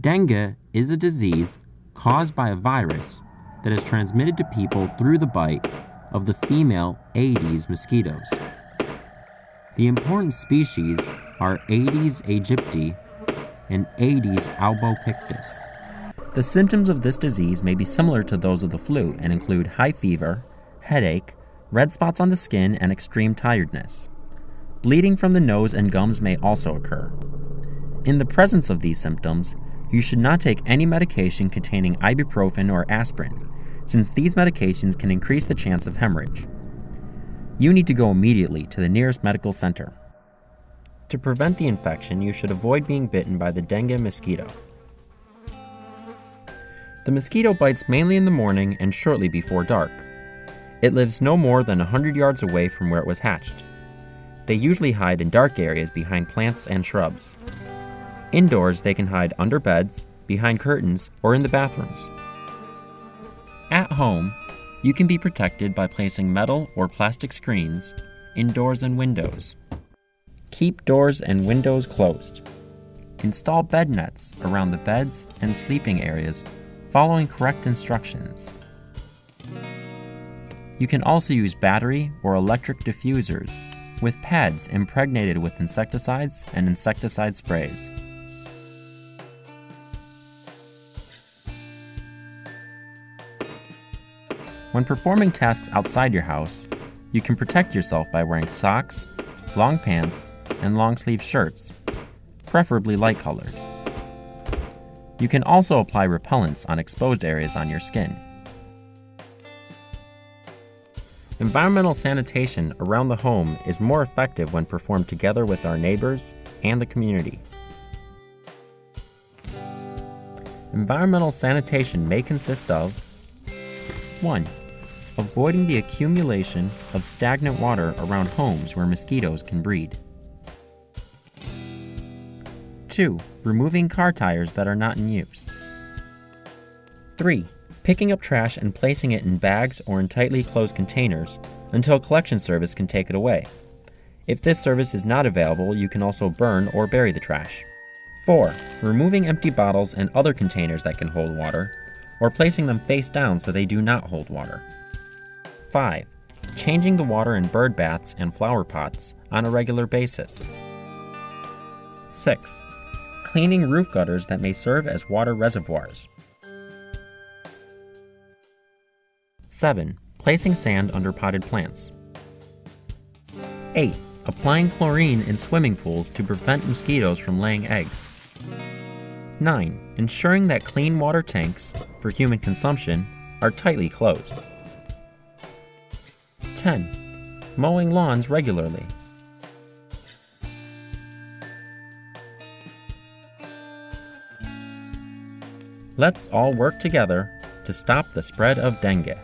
Dengue is a disease caused by a virus that is transmitted to people through the bite of the female Aedes mosquitoes. The important species are Aedes aegypti and Aedes albopictus. The symptoms of this disease may be similar to those of the flu and include high fever, headache, red spots on the skin, and extreme tiredness. Bleeding from the nose and gums may also occur. In the presence of these symptoms, you should not take any medication containing ibuprofen or aspirin, since these medications can increase the chance of hemorrhage. You need to go immediately to the nearest medical center. To prevent the infection, you should avoid being bitten by the dengue mosquito. The mosquito bites mainly in the morning and shortly before dark. It lives no more than 100 yards away from where it was hatched. They usually hide in dark areas behind plants and shrubs. Indoors, they can hide under beds, behind curtains, or in the bathrooms. At home, you can be protected by placing metal or plastic screens in doors and windows. Keep doors and windows closed. Install bed nets around the beds and sleeping areas, following correct instructions. You can also use battery or electric diffusers with pads impregnated with insecticides and insecticide sprays. When performing tasks outside your house, you can protect yourself by wearing socks, long pants, and long-sleeve shirts, preferably light-colored. You can also apply repellents on exposed areas on your skin. Environmental sanitation around the home is more effective when performed together with our neighbors and the community. Environmental sanitation may consist of 1. Avoiding the accumulation of stagnant water around homes where mosquitoes can breed. 2. Removing car tires that are not in use. 3. Picking up trash and placing it in bags or in tightly closed containers until a collection service can take it away. If this service is not available, you can also burn or bury the trash. 4. Removing empty bottles and other containers that can hold water, or placing them face down so they do not hold water. 5. Changing the water in bird baths and flower pots on a regular basis. 6. Cleaning roof gutters that may serve as water reservoirs. 7. Placing sand under potted plants. 8. Applying chlorine in swimming pools to prevent mosquitoes from laying eggs. 9. Ensuring that clean water tanks, for human consumption, are tightly closed. 10. Mowing lawns regularly. Let's all work together to stop the spread of dengue.